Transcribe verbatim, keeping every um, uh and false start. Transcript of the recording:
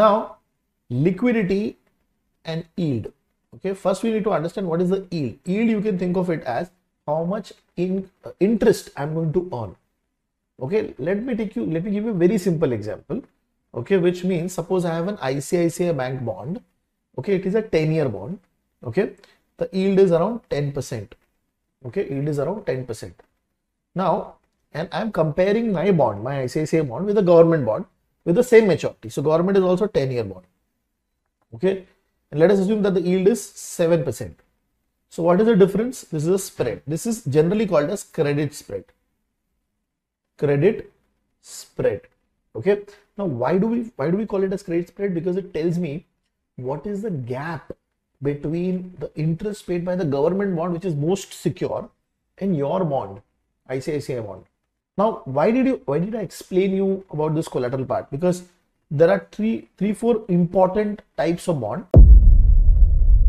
Now, liquidity and yield. Okay, first we need to understand what is the yield. Yield, you can think of it as how much in uh, interest I'm going to earn. Okay, let me take you, let me give you a very simple example. Okay, which means suppose I have an I C I C I bank bond. Okay, it is a ten year bond. Okay, the yield is around ten percent. Okay, yield is around ten percent. Now, and I'm comparing my bond, my I C I C I bond with the government bond with the same maturity. So government is also ten year bond. Okay, and let us assume that the yield is seven percent. So what is the difference? This is a spread. This is generally called as credit spread. Credit spread. Okay. Now, why do we why do we call it as credit spread? Because it tells me what is the gap between the interest paid by the government bond, which is most secure, and your bond, I C I C I bond. Now, why did you why did I explain you about this collateral part? Because there are three three four important types of bond.